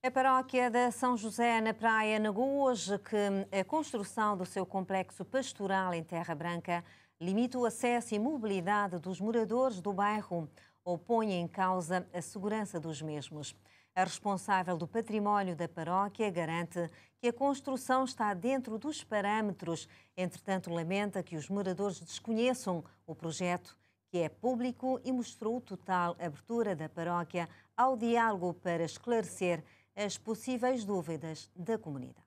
A Paróquia de São José, na Praia, negou hoje que a construção do seu complexo pastoral em Terra Branca limita o acesso e mobilidade dos moradores do bairro ou põe em causa a segurança dos mesmos. A responsável do património da paróquia garante que a construção está dentro dos parâmetros, entretanto lamenta que os moradores desconheçam o projeto, que é público, e mostrou total abertura da paróquia ao diálogo para esclarecer as possíveis dúvidas da comunidade.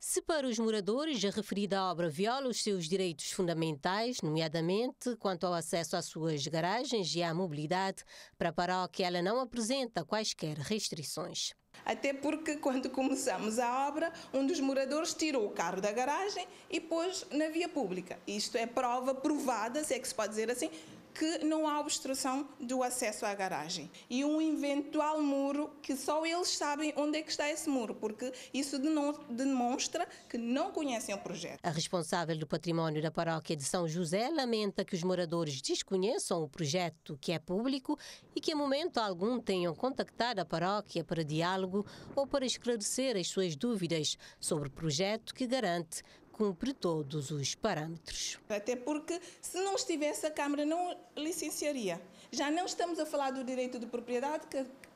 Se para os moradores a referida obra viola os seus direitos fundamentais, nomeadamente quanto ao acesso às suas garagens e à mobilidade, para a paróquia ela não apresenta quaisquer restrições. Até porque quando começamos a obra, um dos moradores tirou o carro da garagem e pôs na via pública. Isto é prova provada, se é que se pode dizer assim, que não há obstrução do acesso à garagem. E um eventual muro, que só eles sabem onde é que está esse muro, porque isso demonstra que não conhecem o projeto. A responsável do património da Paróquia de São José lamenta que os moradores desconheçam o projeto, que é público, e que a momento algum tenham contactado a paróquia para diálogo ou para esclarecer as suas dúvidas sobre o projeto que garante cumpre todos os parâmetros. Até porque, se não estivesse, a Câmara não licenciaria. Já não estamos a falar do direito de propriedade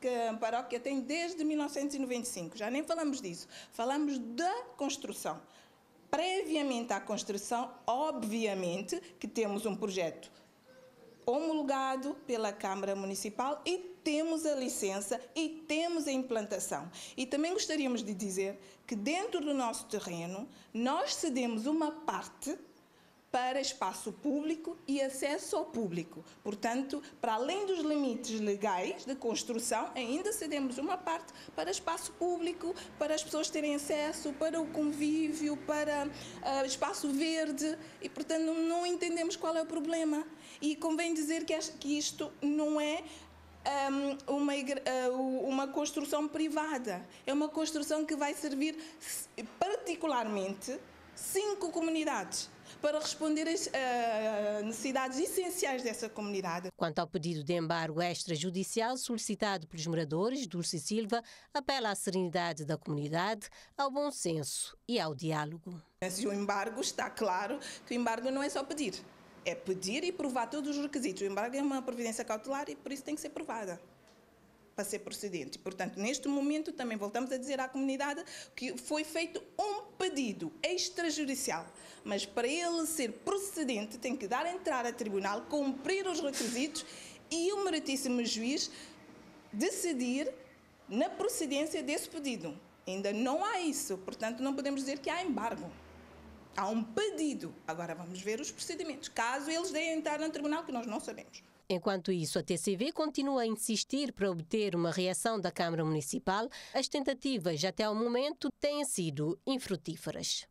que a paróquia tem desde 1995, já nem falamos disso, falamos da construção. Previamente à construção, obviamente, que temos um projeto homologado pela Câmara Municipal e temos a licença e temos a implantação. E também gostaríamos de dizer que dentro do nosso terreno nós cedemos uma parte para espaço público e acesso ao público. Portanto, para além dos limites legais de construção, ainda cedemos uma parte para espaço público, para as pessoas terem acesso, para o convívio, para espaço verde, e portanto não entendemos qual é o problema. E convém dizer que isto não é uma construção privada, é uma construção que vai servir particularmente 5 comunidades para responder às necessidades essenciais dessa comunidade. Quanto ao pedido de embargo extrajudicial solicitado pelos moradores, Dulce Silva apela à serenidade da comunidade, ao bom senso e ao diálogo. O embargo, está claro que o embargo não é só pedir, é pedir e provar todos os requisitos. O embargo é uma providência cautelar e por isso tem que ser provada para ser procedente. Portanto, neste momento também voltamos a dizer à comunidade que foi feito um pedido extrajudicial, mas para ele ser procedente tem que dar a entrada a tribunal, cumprir os requisitos e o meritíssimo juiz decidir na procedência desse pedido. Ainda não há isso, portanto não podemos dizer que há embargo. Há um pedido. Agora vamos ver os procedimentos, caso eles deem a entrada no tribunal, que nós não sabemos. Enquanto isso, a TCV continua a insistir para obter uma reação da Câmara Municipal. As tentativas até ao momento têm sido infrutíferas.